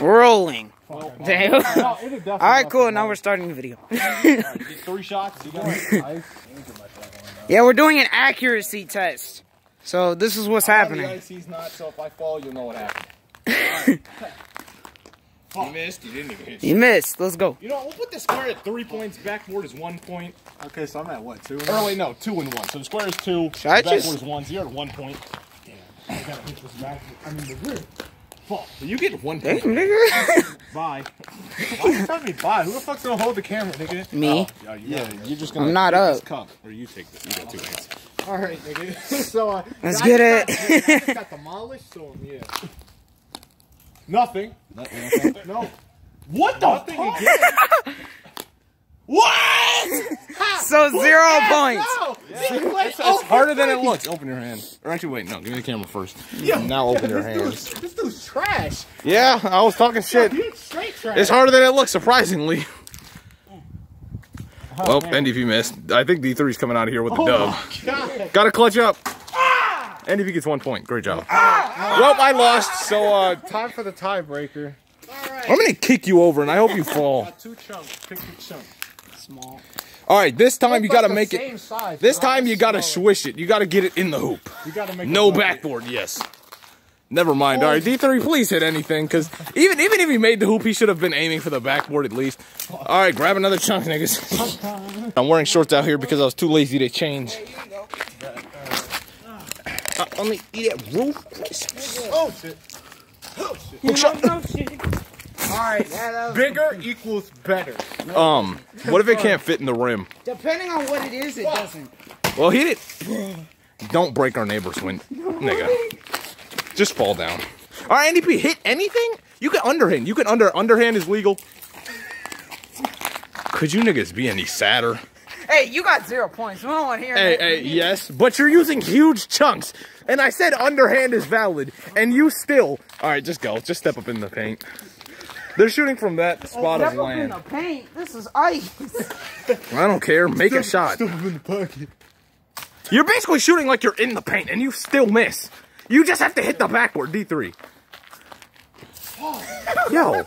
rolling. Well, damn. All right, cool. Now we're starting the video. Right, 3 shots. You got yeah, we're doing an accuracy test. So this is what's happening. The IC's not, so if I fall, you'll know what happened. Right. You missed. You didn't even hit. You missed. Let's go. You know, we'll put the square at 3 points. Backboard is 1 point. Okay, so I'm at what, 2? Or wait, no, 2 and 1. So the square is 2. Backboard is 1. So you're at 1 point. Damn. I gotta hit this back. I mean, the rear. Fuck. You get 1 point. Damn, nigga. Bye. Why are you telling me bye? Who the fuck's gonna hold the camera, nigga? Me. Oh, yeah, you're just gonna. I'm not up. This cup, or you take this. You got 2 hands. All right, nigga. So let's get it. I just got demolished. So yeah. Nothing. Nothing. No. What the nothing fuck? Again? What? So what? 0 points. No. Yeah. It's harder than it looks. Open your hand. Or actually, wait, no. Give me the camera first. Yo, now open your hands. This dude's trash. Yeah, I was talking shit. Yo, straight trash. It's harder than it looks, surprisingly. Oh, well, man. NDP missed. I think D3's coming out of here with the dub. Gotta clutch up. NDP gets 1 point. Great job. Well, I lost, so time for the tiebreaker. All right. I'm gonna kick you over, and I hope you fall. Two chunks. Pick your chunk. Small. All right, this time you gotta make it. Size, this time you gotta swish it. You gotta get it in the hoop. You gotta make no backboard. Yes. Never mind. All right, D3, please hit anything, because even if he made the hoop, he should have been aiming for the backboard at least. All right, grab another chunk, niggas. I'm wearing shorts out here because I was too lazy to change. Only eat at roof crisps. Oh shit. Oh shit. Hook shot. Oh, shit. Alright, bigger equals better. No. What if it can't fit in the rim? Depending on what it is, it doesn't. Well, hit it. Don't break our neighbor's window, nigga. Just fall down. Alright, NDP, hit anything? You can underhand. You can underhand is legal. Could you niggas be any sadder? Hey, you got 0 points. We don't want to hear that. Hey, yes, but you're using huge chunks. And I said underhand is valid, and you still. All right, just go. Just step up in the paint. They're shooting from that spot of land. Step up in the paint? This is ice. I don't care. Make a shot. Step up in the pocket. You're basically shooting like you're in the paint, and you still miss. You just have to hit the backboard, D3. Yo.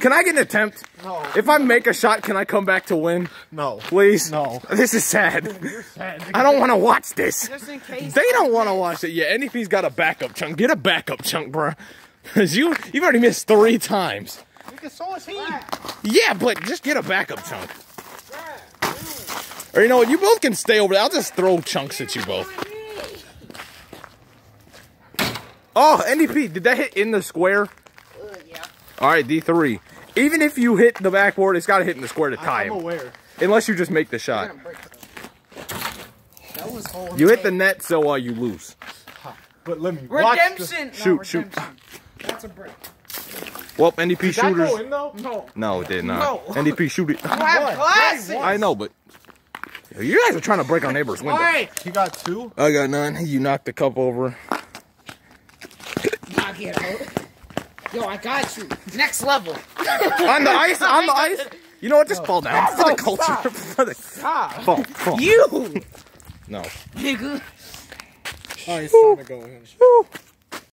Can I get an attempt? No. If I make a shot, can I come back to win? No. Please? No. This is sad. Dude, you're sad. I don't want to watch this. Just in case. They don't want to watch it. Yeah, NDP's got a backup chunk. Get a backup chunk, bro. Because you've already missed 3 times. So is he. Yeah, but just get a backup chunk. Or you know what? You both can stay over there. I'll just throw chunks at you both. Oh, NDP, did that hit in the square? All right, D3. Even if you hit the backboard, it's got to hit in the square to tie him. I'm aware. Unless you just make the shot. That was you hit the net, so you lose. But let me watch redemption. Shoot. That's a break. Well, NDP did shooters. That go in, though? No. No, it did not. No. NDP shoot it. I know, but you guys are trying to break our neighbor's window. All right. You got 2. I got none. You knocked the cup over. Knock it out. Yo, I got you. Next level. On the ice, on the ice. You know what? Just fall down. No, for the culture. Stop. For the... Stop. Fall. You. No. Nigga. Oh, it's time to go in.